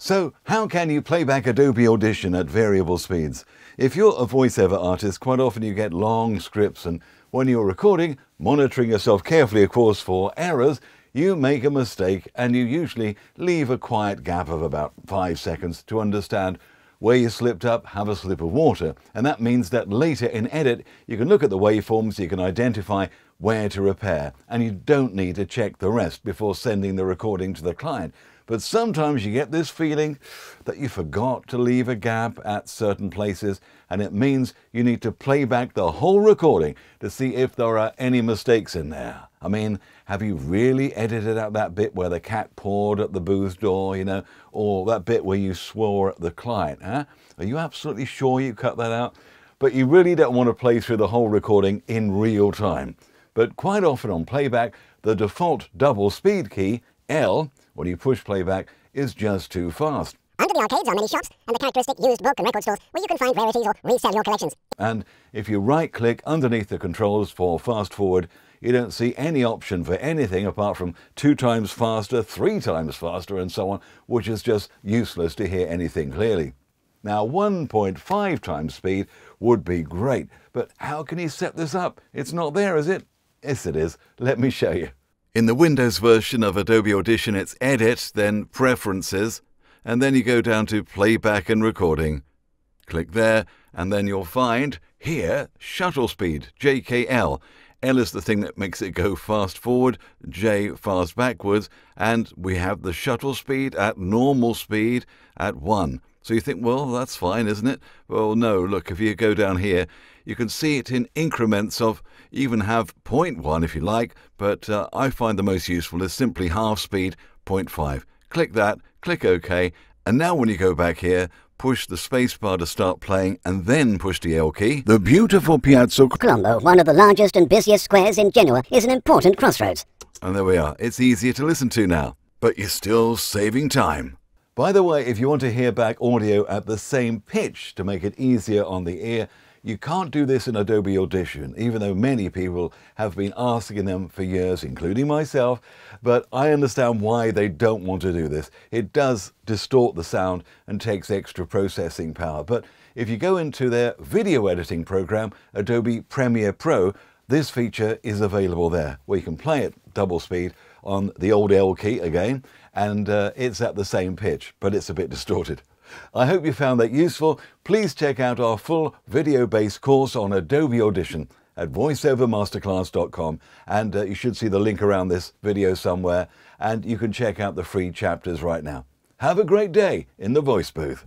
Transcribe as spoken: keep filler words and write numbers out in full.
So, how can you play back Adobe Audition at variable speeds? If you're a voiceover artist, quite often you get long scripts, and when you're recording, monitoring yourself carefully, of course, for errors, you make a mistake and you usually leave a quiet gap of about five seconds to understand where you slipped up, have a slip of water. And that means that later in edit, you can look at the waveforms, you can identify where to repair, and you don't need to check the rest before sending the recording to the client. But sometimes you get this feeling that you forgot to leave a gap at certain places, and it means you need to play back the whole recording to see if there are any mistakes in there. I mean, have you really edited out that bit where the cat pawed at the booth door, you know, or that bit where you swore at the client, huh? Are you absolutely sure you cut that out? But you really don't want to play through the whole recording in real time. But quite often on playback, the default double speed key, L, when you push playback, is just too fast. Under the arcades are many shops and the characteristic used book and record stores where you can find rarities or resell your collections. And if you right-click underneath the controls for fast forward, you don't see any option for anything apart from two times faster, three times faster, and so on, which is just useless to hear anything clearly. Now, one point five times speed would be great, but how can you set this up? It's not there, is it? Yes, it is. Let me show you. In the Windows version of Adobe Audition, it's Edit, then Preferences, and then you go down to Playback and Recording. Click there, and then you'll find here Shuttle Speed, J K L. L is the thing that makes it go fast forward, J fast backwards, and we have the shuttle speed at normal speed at one. So you think, well, that's fine, isn't it? Well, no, look, if you go down here, you can see it in increments of, even have zero point one if you like, but uh, I find the most useful is simply half speed, zero point five. Click that, click OK, and now when you go back here, push the spacebar to start playing and then push the L key. The beautiful Piazza Colombo, one of the largest and busiest squares in Genoa, is an important crossroads. And there we are. It's easier to listen to now, but you're still saving time. By the way, if you want to hear back audio at the same pitch to make it easier on the ear, you can't do this in Adobe Audition, even though many people have been asking them for years, including myself, but I understand why they don't want to do this. It does distort the sound and takes extra processing power. But if you go into their video editing program, Adobe Premiere Pro, this feature is available there, where you can play it double speed on the old L key again, and uh, it's at the same pitch, but it's a bit distorted. I hope you found that useful. Please check out our full video-based course on Adobe Audition at voiceover masterclass dot com, and uh, you should see the link around this video somewhere, and you can check out the free chapters right now. Have a great day in the voice booth.